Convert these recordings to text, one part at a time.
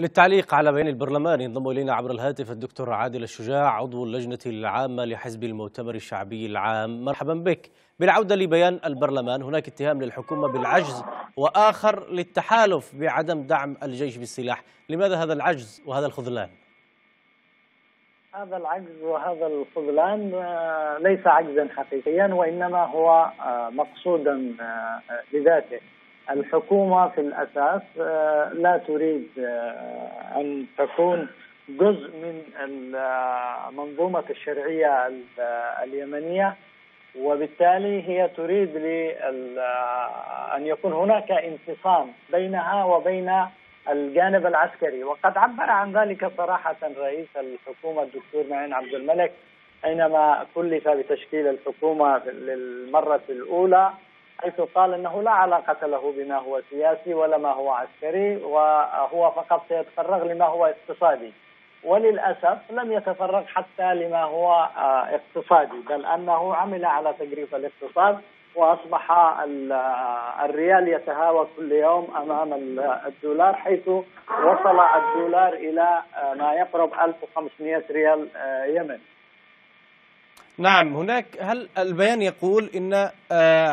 للتعليق على بيان البرلمان ينضم إلينا عبر الهاتف الدكتور عادل الشجاع، عضو اللجنة العامة لحزب المؤتمر الشعبي العام. مرحبا بك. بالعودة لبيان البرلمان، هناك اتهام للحكومة بالعجز وآخر للتحالف بعدم دعم الجيش بالسلاح، لماذا هذا العجز وهذا الخذلان؟ هذا العجز وهذا الخذلان ليس عجزا حقيقيا، وإنما هو مقصودا لذاته. الحكومة في الأساس لا تريد أن تكون جزء من منظومة الشرعية اليمنية، وبالتالي هي تريد أن يكون هناك انفصام بينها وبين الجانب العسكري، وقد عبر عن ذلك صراحة رئيس الحكومة الدكتور معين عبد الملك حينما كلف بتشكيل الحكومة للمرة الأولى، حيث قال أنه لا علاقة له بما هو سياسي ولا ما هو عسكري، وهو فقط سيتفرغ لما هو اقتصادي. وللأسف لم يتفرغ حتى لما هو اقتصادي، بل أنه عمل على تجريف الاقتصاد، وأصبح الريال يتهاوى كل يوم أمام الدولار، حيث وصل الدولار إلى ما يقرب 1500 ريال يمني. نعم، هل البيان يقول إن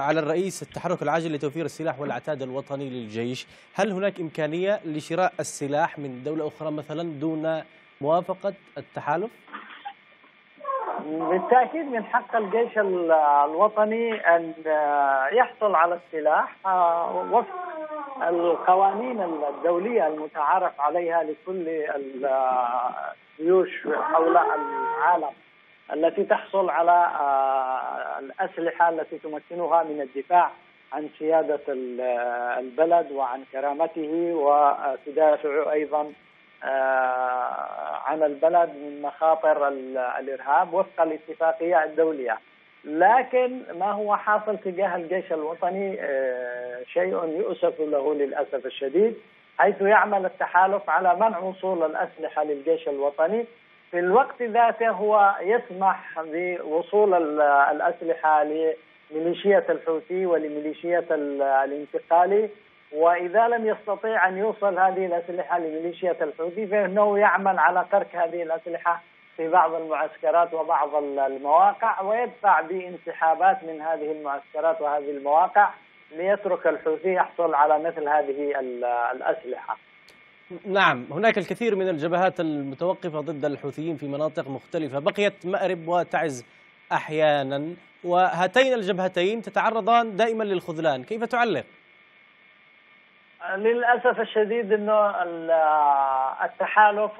على الرئيس التحرك العاجل لتوفير السلاح والعتاد الوطني للجيش، هل هناك إمكانية لشراء السلاح من دولة أخرى مثلا دون موافقة التحالف؟ بالتأكيد من حق الجيش الوطني أن يحصل على السلاح وفق القوانين الدولية المتعارف عليها لكل الجيوش حول العالم، التي تحصل على الأسلحة التي تمكنها من الدفاع عن سيادة البلد وعن كرامته، وتدافع أيضا عن البلد من مخاطر الإرهاب وفق الاتفاقية الدولية. لكن ما هو حاصل تجاه الجيش الوطني شيء يؤسف له للأسف الشديد، حيث يعمل التحالف على منع وصول الأسلحة للجيش الوطني. في الوقت ذاته هو يسمح بوصول الأسلحة لميليشية الحوثي ولميليشية الانتقالي، وإذا لم يستطيع أن يوصل هذه الأسلحة لميليشية الحوثي فإنه يعمل على ترك هذه الأسلحة في بعض المعسكرات وبعض المواقع، ويدفع بانسحابات من هذه المعسكرات وهذه المواقع ليترك الحوثي يحصل على مثل هذه الأسلحة. نعم، هناك الكثير من الجبهات المتوقفة ضد الحوثيين في مناطق مختلفة، بقيت مأرب وتعز أحيانا، وهاتين الجبهتين تتعرضان دائما للخذلان، كيف تعلق؟ للأسف الشديد أنه التحالف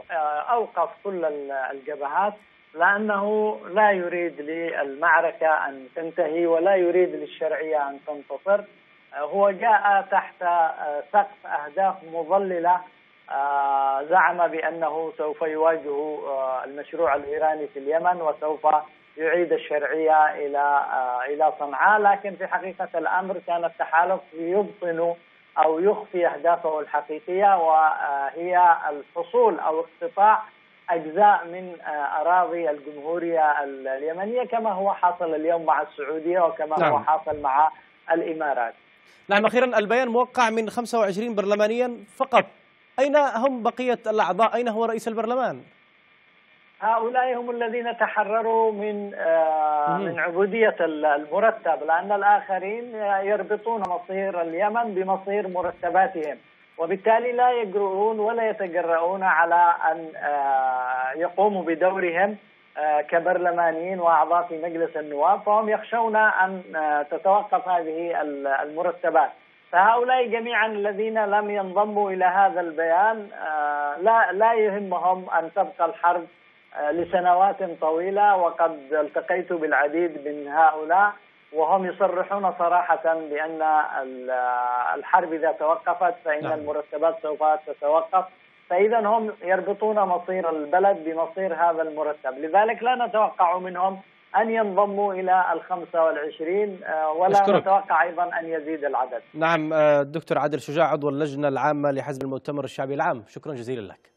أوقف كل الجبهات، لأنه لا يريد للمعركة أن تنتهي ولا يريد للشرعية أن تنتصر. هو جاء تحت سقف أهداف مضللة، زعم بأنه سوف يواجه المشروع الإيراني في اليمن وسوف يعيد الشرعية إلى صنعاء، لكن في حقيقة الأمر كان التحالف يبطن أو يخفي أهدافه الحقيقية، وهي الحصول أو اقتطاع أجزاء من أراضي الجمهورية اليمنية، كما هو حاصل اليوم مع السعودية وكما هو حاصل مع الإمارات. نعم، أخيرا البيان موقع من 25 برلمانيا فقط، أين هم بقية الأعضاء؟ أين هو رئيس البرلمان؟ هؤلاء هم الذين تحرروا من عبودية المرتب، لأن الآخرين يربطون مصير اليمن بمصير مرتباتهم، وبالتالي لا يجرؤون ولا يتجرؤون على أن يقوموا بدورهم كبرلمانيين وأعضاء في مجلس النواب، فهم يخشون أن تتوقف هذه المرتبات. فهؤلاء جميعا الذين لم ينضموا إلى هذا البيان لا يهمهم أن تبقى الحرب لسنوات طويلة، وقد التقيت بالعديد من هؤلاء وهم يصرحون صراحة بأن الحرب إذا توقفت فإن المرتبات سوف تتوقف، فإذا هم يربطون مصير البلد بمصير هذا المرتب. لذلك لا نتوقع منهم أن ينضموا إلى 25، ولا نتوقع أيضا أن يزيد العدد. نعم، الدكتور عادل شجاع، عضو اللجنة العامة لحزب المؤتمر الشعبي العام، شكرا جزيلا لك.